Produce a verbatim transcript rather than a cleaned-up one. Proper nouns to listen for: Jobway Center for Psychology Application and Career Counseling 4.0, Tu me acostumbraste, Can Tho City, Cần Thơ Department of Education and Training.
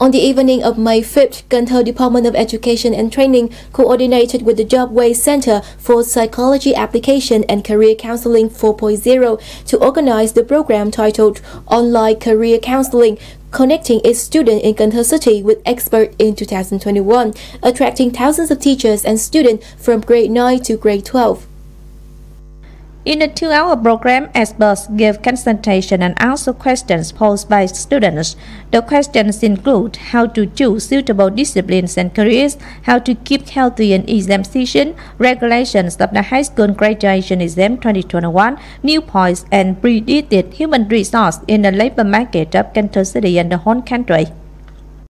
On the evening of May fifth, Cần Thơ Department of Education and Training coordinated with the Jobway Center for Psychology Application and Career Counseling four point oh to organize the program titled Online Career Counseling, connecting its students in Cần Thơ City with experts in two thousand twenty-one, attracting thousands of teachers and students from grade nine to grade twelve. In a two-hour program, experts gave consultation and answered questions posed by students. The questions include how to choose suitable disciplines and careers, how to keep healthy in exam season, regulations of the high school graduation exam twenty twenty-one, new points and predicted human resource in the labor market of Cần Thơ City and the whole country.